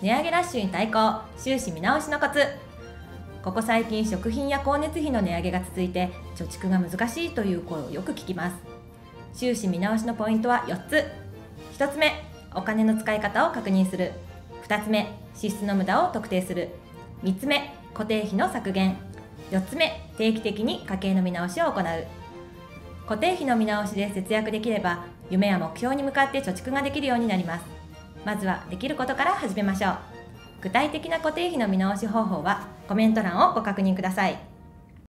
値上げラッシュに対抗、収支見直しのコツ。ここ最近、食品や光熱費の値上げが続いて貯蓄が難しいという声をよく聞きます。収支見直しのポイントは4つ。1つ目、お金の使い方を確認する。2つ目、支出の無駄を特定する。3つ目、固定費の削減。4つ目、定期的に家計の見直しを行う。固定費の見直しで節約できれば、夢や目標に向かって貯蓄ができるようになります。まずはできることから始めましょう。具体的な固定費の見直し方法はコメント欄をご確認ください。